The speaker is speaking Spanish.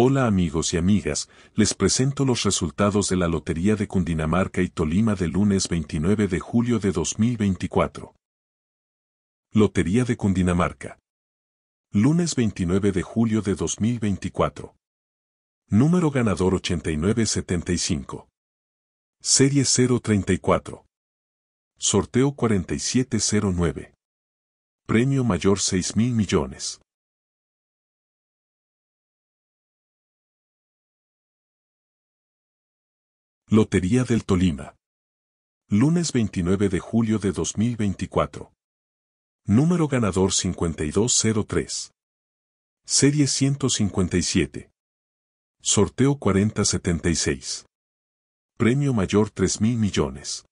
Hola amigos y amigas, les presento los resultados de la Lotería de Cundinamarca y Tolima del lunes 29 de julio de 2024. Lotería de Cundinamarca. Lunes 29 de julio de 2024. Número ganador 8975. Serie 034. Sorteo 4709. Premio mayor 6.000 millones. Lotería del Tolima. Lunes 29 de julio de 2024. Número ganador 5203. Serie 157. Sorteo 4076. Premio mayor 3.000 millones.